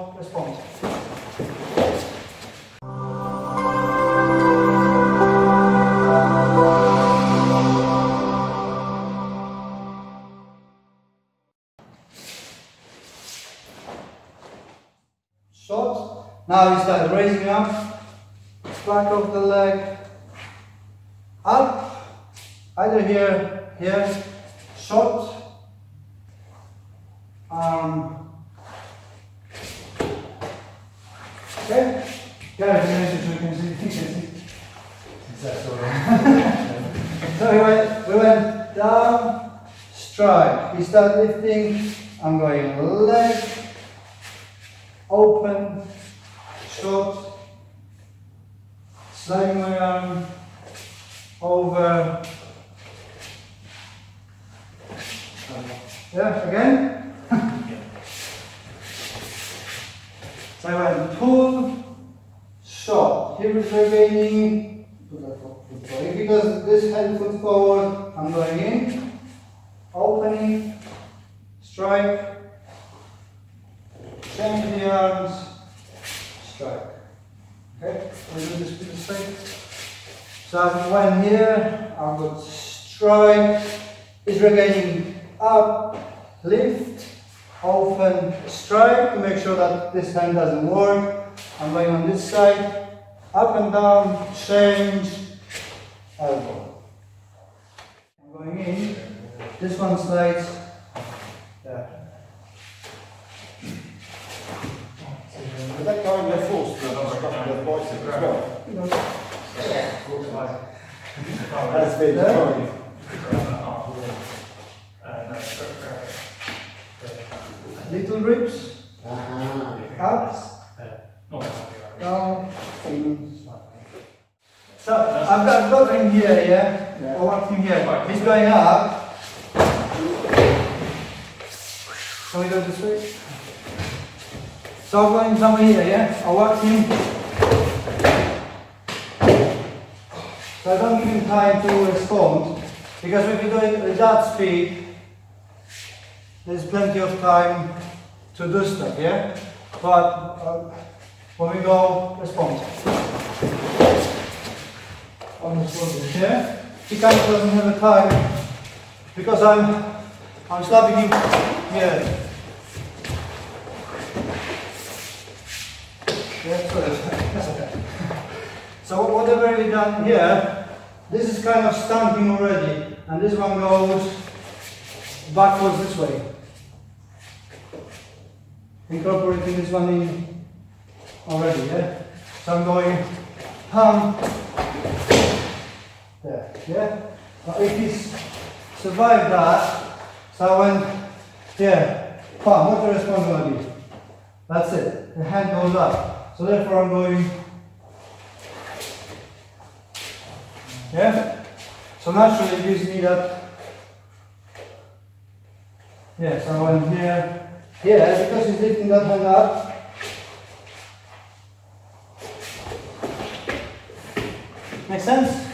Response. Short. Now you start raising up, back of the leg, up, either here, short, okay? Yeah, so you can see. That's all right. So we went down, strike. We start lifting. I'm going leg, open, short, sliding my arm over. Yeah, again. So I went pull, short, hip retreating, put that foot forward. Because this hand foot forward, I'm going in, opening, strike, change the arms, strike. Okay, we'll do this with the same. So I went here, I've got strike, is regaining up, lift, open, strike, to make sure that this hand doesn't work. I'm going on this side, up and down, change, elbow. I'm going in, this one slides, there. But that time they're forced to obstruct their bicep as well. No. Yeah. That's been the time. Little grips. Up. Down. So I've got him here, yeah? Or one thing here. He's going up. Can we go this way? So I'm going somewhere here, yeah? I walk him. So I don't give him time to respond, because if you do it at that speed, there's plenty of time to do stuff, yeah? But when we go, respond. Yeah? He kind of doesn't have the time, because I'm slapping him here. Yeah, sorry. That's okay. So whatever we've done here, this is kind of stamping already, and this one goes backwards this way. Incorporating this one in already, yeah? So I'm going pump there, yeah? Now if he's survived that, so I went here, pump, what the response going to be? That's it, the hand goes up. So therefore I'm going, yeah? So naturally it gives me that, yeah, so I went here, yeah, because he's lifting that hand up, make sense?